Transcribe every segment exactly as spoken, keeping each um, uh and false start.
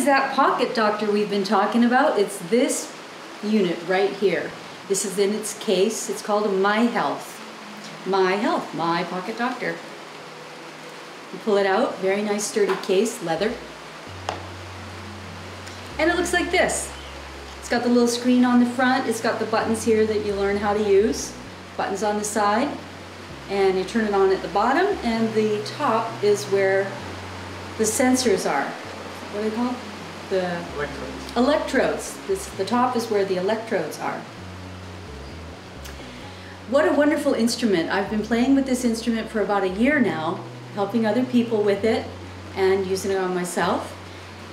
is that pocket doctor we've been talking about. It's this unit right here. This is in its case. It's called a miHealth. miHealth, my pocket doctor. You pull it out, very nice sturdy case, leather. And it looks like this. It's got the little screen on the front. It's got the buttons here that you learn how to use. Buttons on the side. And you turn it on at the bottom, and the top is where the sensors are. What are they called? The electrodes. Electrodes. This, the top is where the electrodes are. What a wonderful instrument. I've been playing with this instrument for about a year now, helping other people with it and using it on myself.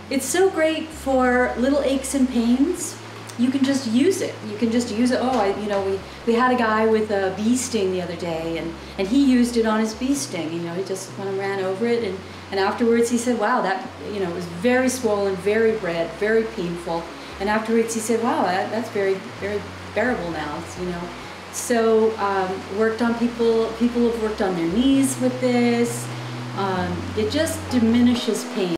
It's so great for little aches and pains. You can just use it. You can just use it. Oh, I, you know, we, we had a guy with a bee sting the other day, and, and he used it on his bee sting. You know, he just kind of ran over it, and, and afterwards he said, wow, that, you know, it was very swollen, very red, very painful. And afterwards he said, wow, that, that's very, very bearable now, you know. So um, worked on people, people have worked on their knees with this. Um, it just diminishes pain.